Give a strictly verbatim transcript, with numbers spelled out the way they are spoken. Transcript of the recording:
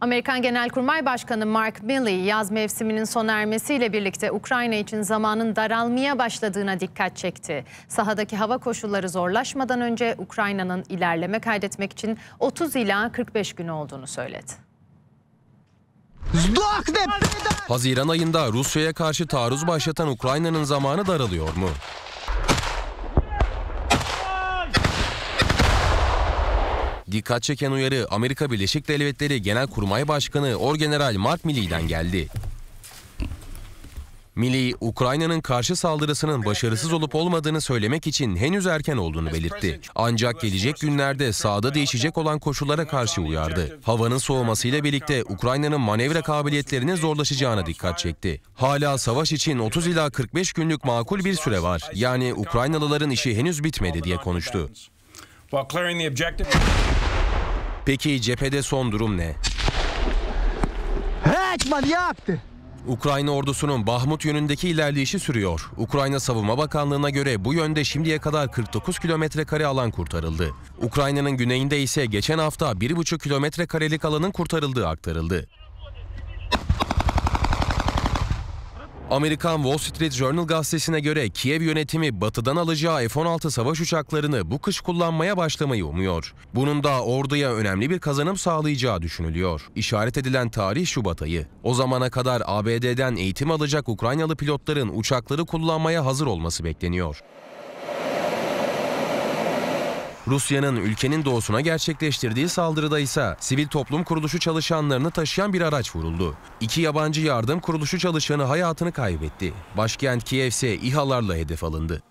Amerikan Genelkurmay Başkanı Mark Milley, yaz mevsiminin sona ermesiyle birlikte Ukrayna için zamanın daralmaya başladığına dikkat çekti. Sahadaki hava koşulları zorlaşmadan önce Ukrayna'nın ilerleme kaydetmek için otuz ila kırk beş gün olduğunu söyledi. Haziran ayında Rusya'ya karşı taarruz başlatan Ukrayna'nın zamanı daralıyor mu? Dikkat çeken uyarı Amerika Birleşik Devletleri Genelkurmay Başkanı Orgeneral Mark Milley'den geldi. Milley, Ukrayna'nın karşı saldırısının başarısız olup olmadığını söylemek için henüz erken olduğunu belirtti. Ancak gelecek günlerde sahada değişecek olan koşullara karşı uyardı. Havanın soğumasıyla birlikte Ukrayna'nın manevra kabiliyetlerinin zorlaşacağına dikkat çekti. Hala savaş için otuz ila kırk beş günlük makul bir süre var. Yani Ukraynalıların işi henüz bitmedi diye konuştu. Peki cephede son durum ne? Ukrayna ordusunun Bahmut yönündeki ilerleyişi sürüyor. Ukrayna Savunma Bakanlığı'na göre bu yönde şimdiye kadar kırk dokuz kilometre kare alan kurtarıldı. Ukrayna'nın güneyinde ise geçen hafta bir buçuk kilometre karelik alanın kurtarıldığı aktarıldı. Amerikan Wall Street Journal gazetesine göre Kiev yönetimi batıdan alacağı F on altı savaş uçaklarını bu kış kullanmaya başlamayı umuyor. Bunun da orduya önemli bir kazanım sağlayacağı düşünülüyor. İşaret edilen tarih Şubat ayı. O zamana kadar A B D'den eğitim alacak Ukraynalı pilotların uçakları kullanmaya hazır olması bekleniyor. Rusya'nın ülkenin doğusuna gerçekleştirdiği saldırıda ise sivil toplum kuruluşu çalışanlarını taşıyan bir araç vuruldu. İki yabancı yardım kuruluşu çalışanı hayatını kaybetti. Başkent Kiev ise İHA'larla hedef alındı.